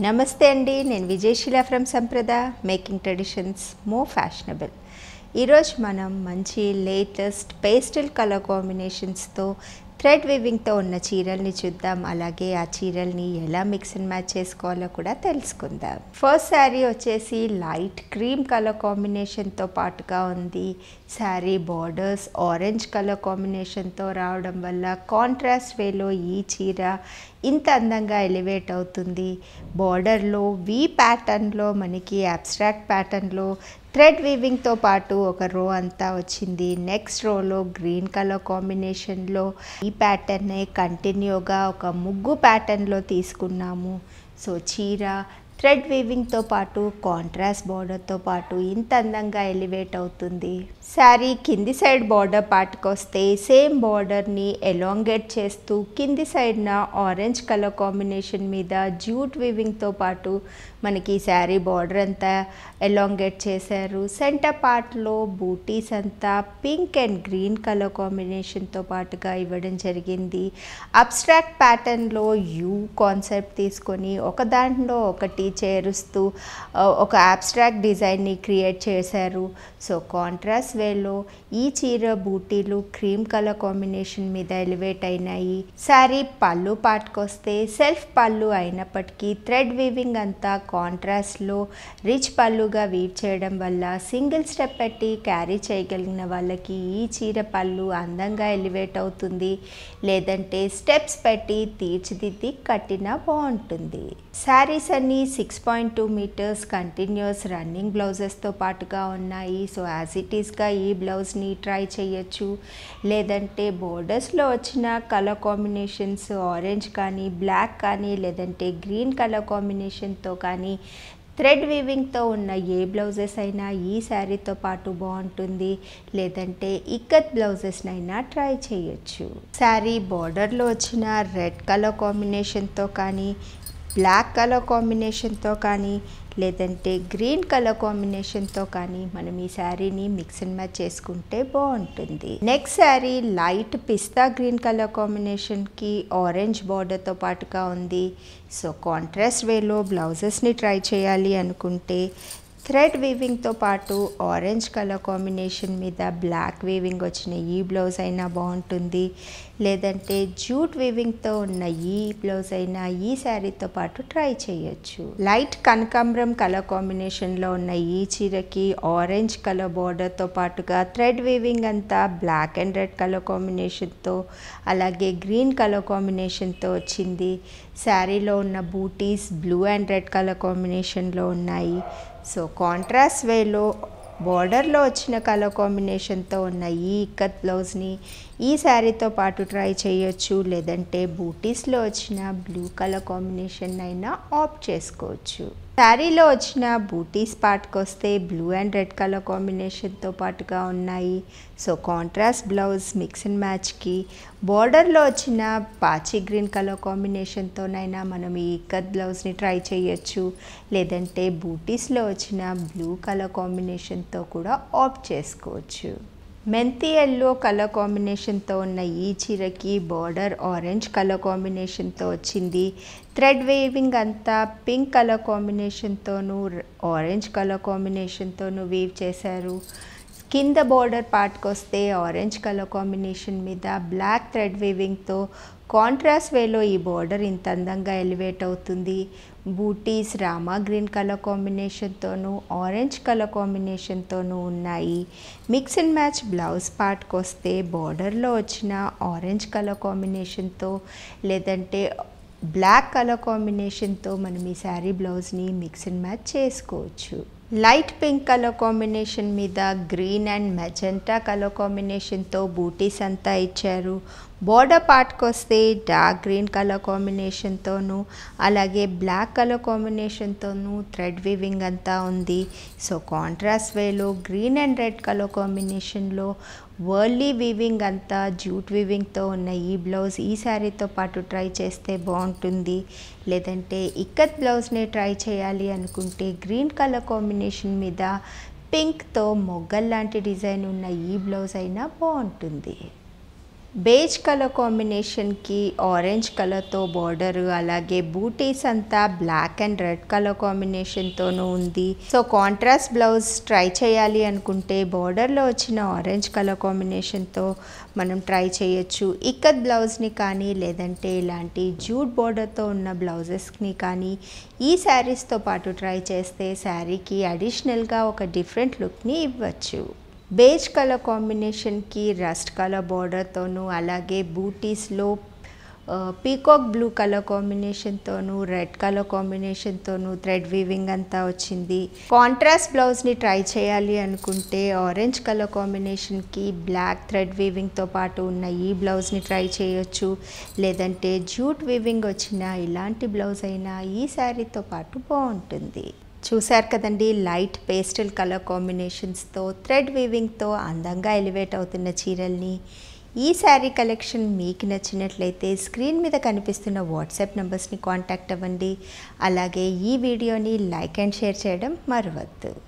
नमस्ते अंडी नेनु Vijayasheela from Samprada making traditions more fashionable ఈరోజు మనం మంచి లేటెస్ట్ పేస్టల్ కలర్ కాంబినేషన్స్ తో థ్రెడ్ వీవింగ్ తో ఉన్న చీరల్ని చూద్దాం అలాగే ఆ చీరల్ని ఎలా మిక్స్ అండ్ మ్యాచ్ చేసుకోవాలో కూడా తెలుసుకుందాం ఫస్ట్ సారీ వచ్చేసి లైట్ క్రీమ్ కలర్ కాంబినేషన్ తో పాటుగా ఉంది sari borders orange colour combination తో రావడం వల్ల కాంట్రాస్ట్ వేలో ఈ చీర ఇంత అందంగా ఎలివేట్ అవుతుంది బోర్డర్ లో వి ప్యాటర్న్ లో మనకి అబ్స్ట్రాక్ట్ ప్యాటర్న్ లో थ्रेड वीविंग तो पाटू ఒక రో అంతా వచ్చింది నెక్స్ట్ రో లో గ్రీన్ కలర్ కాంబినేషన్ లో ఈ ప్యాటర్న్ నే కంటిన్యూగా ఒక ముగ్గు ప్యాటర్న్ లో తీసుకున్నాము సో చీర थ्रेड वीविंग तो पाटू कांट्रास्ट बॉर्डर तो पाटू इंत अंदंगा एलिवेट अवुतुंदी सारी किंदी साइड बॉर्डर पार्ट कोस्ते सेम बॉर्डर नी एलोंगेट चेस्तू किंदी साइड ना ऑरेंज कलर कॉम्बिनेशन मीदा जूट वीविंग तो पाटू मनकी सारी बॉर्डर अंता एलोंगेट चेशारू सेंटर पार्ट लो बूटीस अंता pink and green colour combination तो पाटुगा इव्वडं जरिगिंदी अब्स्ट्रैक्ट पैटर्न लो यू कांसेप्ट तीसुकोनी ओक दांट्लो ओकटी చేరుస్తూ ఒక అబ్స్ట్రాక్ట్ డిజైన్ ని క్రియేట్ చేశారు సో కాంట్రాస్ట్ వేలో ఈ చీర బూటీలు క్రీమ్ కలర్ కాంబినేషన్ మీద ఎలివేట్ అయినాయి సారీ పల్లు పార్ట్కొస్తే సెల్ఫ్ పల్లు అయినప్పటికీ థ్రెడ్ వీవింగ్ అంతా కాంట్రాస్ట్ లో రిచ్ పల్లుగా వీవ్ చేయడం వల్ల సింగిల్ స్టెప్ పెట్టి క్యారీ చేయగలిగిన వాళ్ళకి ఈ చీర పల్లు అందంగా ఎలివేట్ అవుతుంది లేదంటే స్టెప్స్ పెట్టి తీర్చిదిద్ది కట్టినా బాగుంటుంది సారీస్ అన్ని 6.2 मीटर्स कंटिन्यूअस रनिंग ब्लाउजेस तो पाटुगा उन्नाई सो एज इट इज गा ई ब्लाउज नी ट्राई चेयोच्चु लेदंटे बॉर्डर्स लो वच्चिन कलर कॉम्बिनेशन्स ऑरेंज कानी ब्लैक कानी लेदंटे ग्रीन कलर कॉम्बिनेशन तो कानी थ्रेड वीविंग तो उन्न ये ब्लाउजेस अयिना ई सारी तो पाटु बागुंटुंदी लेदंटे इकत ब्लाउजेस नैना ट्राई चेयोच्चु सारी बॉर्डर लो वच्चिन रेड कलर कॉम्बिनेशन तो कानी ब्लैक कलर कॉम्बिनेशन तो कानी लेदंटे ग्रीन कलर कॉम्बिनेशन तो कानी मनम ई सारी नी मिक्स एंड मैच चेसुकुंटे बागुंटुंदी next sari light pista green colour combination की ऑरेंज बॉर्डर तो पाटुगा उंदी सो कांट्रास्ट वेलो ब्लाउजेस नी ट्राई चेयाली अनुकुंटे थ्रेड वीविंग तो पाटू ऑरेंज कलर कॉम्बिनेशन मीदा ब्लैक वीविंग वच्चिना ई ब्लाउज अयिना बागुंटुंदी लेदंटे जूट वीविंग तो उन्न ई ब्लाउज अयिना ई सारी तो पाटू ट्राई चेयोच्चु लाइट कनकंबरम कलर कॉम्बिनेशन लो उन्न ई चीरकी ऑरेंज कलर बॉर्डर तो पाटुगा थ्रेड वीविंग अंता black and red colour combination तो अलागे ग्रीन कलर कॉम्बिनेशन तो वच्चिंदी सारीलो उन्न बूटीस blue and red colour combination लो उन्नाई సో కాంట్రాస్ట్ వేలో బోర్డర్ లో వచ్చిన కలర్ కాంబినేషన్ తో ఉన్న ఈ ఇక్కత్ బ్లౌజ్ ని ఈ సారీ తో పాటు ట్రై చేయొచ్చు లేదంటే బూటీస్ లో వచ్చిన బ్లూ కలర్ కాంబినేషన్ అయినా ఆప్ట్ చేసుకోవచ్చు सारी लो वच्चिन बूटीस पार्ट कोस्ते blue and red colour combination तो पाटुगा उन्नाई so contrast blouse mix and match की बॉर्डर लो वच्चिन पाची ग्रीन कलर कॉम्बिनेशन तो नैना मनम ई कट ब्लाउज नी ट्राई चेयोच्चु लेदंटे बूटीस लो वच्चिन ब्लू कलर कॉम्बिनेशन तो कूडा ऑप्ट चेसुकोवच्चु मेंती येलो कलर कॉम्बिनेशन तो उन्न ई चीरकी बॉर्डर ऑरेंज कलर कॉम्बिनेशन तो वच्चिंदी थ्रेड वीविंग अंता पिंक कलर कॉम्बिनेशन तोनू ऑरेंज कलर कॉम्बिनेशन तोनू वीव चेशारू కింద బోర్డర్ పార్ట్ కోస్తే ఆరెంజ్ కలర్ కాంబినేషన్ మీద బ్లాక్ థ్రెడ్ వీవింగ్ తో కాంట్రాస్ట్ వేలో ఈ బోర్డర్ ఇంత అందంగా ఎలివేట్ అవుతుంది బూటీస్ రామా గ్రీన్ కలర్ కాంబినేషన్ తోను ఆరెంజ్ కలర్ కాంబినేషన్ తోను ఉన్నాయి mix and match blouse part కోస్తే బోర్డర్ లో వచ్చిన ఆరెంజ్ కలర్ కాంబినేషన్ తో లేదంటే బ్లాక్ కలర్ కాంబినేషన్ తో మనం ఈ సారీ బ్లౌజ్ ని మిక్స్ అండ్ మ్యాచ్ చేసుకోవచ్చు लाइट पिंक कलर कॉम्बिनेशन मीदा green and magenta colour combination तो बूटीस अंता इच्चारू बॉर्डर पार्ट कोस्ते डार्क ग्रीन कलर कॉम्बिनेशन तोनू अलागे ब्लैक कलर कॉम्बिनेशन तोनू थ्रेड वीविंग अंता उंदी सो कांट्रास्ट वेलो green and red colour combination लो वर्ली वीविंग अंता जूट वीविंग तो उन्न ई ब्लाउज ई सारी तो पाटू ट्राई चेस्ते बागुंटुंदी लेदंटे इकत ब्लाउज ने ट्राई चेयाली अनुकुंटे ग्रीन कलर कॉम्बिनेशन मीद पिंक तो मोगल लांटी डिजाइन उन्न ई ब्लाउज अयिना बागुंटुंदी बेज कलर कॉम्बिनेशन की ऑरेंज कलर तो बॉर्डर अलागे बूटीस अंता black and red colour combination तोनु उंदी। सो कॉन्ट्रास्ट ब्लाउज ट्राई चेयाली अनुकुंटे बॉर्डर लो वच्चिन ऑरेंज कलर कॉम्बिनेशन तो मनम ट्राई चेयोच्चु। इकत ब्लाउज नी कानी लेदंटे इलांटी जूट बॉर्डर तो उन्न ब्लाउजेस नी कानी ई सारीस तो पाटु ट्राई चेस्ते सारी की एडिशनल गा ओक डिफरेंट लुक नी इव्वच्चु। बेज कलर कॉम्बिनेशन की रस्ट कलर बॉर्डर तोनू अलागे बूटीस लो पीकॉक ब्लू कलर कॉम्बिनेशन तोनू रेड कलर कॉम्बिनेशन तोनू थ्रेड वीविंग अंता वच्चिंदी। कॉन्ट्रास्ट ब्लाउज नी ट्राई चेयाली अनुकुंटे ऑरेंज कलर कॉम्बिनेशन की ब्लैक थ्रेड वीविंग तो पाटु उन्न ई ब्लाउज नी ट्राई चेयोच्चु। लेदंटे जूट वीविंग वच्चिना इलांटी ब्लाउज अयिना ई सारी तो पाटु बागुंटुंदी। చూశారు కదండి లైట్ పేస్టల్ కలర్ కాంబినేషన్స్ తో థ్రెడ్ వీవింగ్ తో అందంగా ఎలివేట్ అవుతున్న చీరల్ని ఈ సారీ కలెక్షన్ మీకు నచ్చినట్లయితే స్క్రీన్ మీద కనిపిస్తున్న వాట్సాప్ నంబర్స్ ని కాంటాక్ట్ అవ్వండి। అలాగే ఈ వీడియోని లైక్ అండ్ షేర్ చేయడం మర్చిపోవద్దు।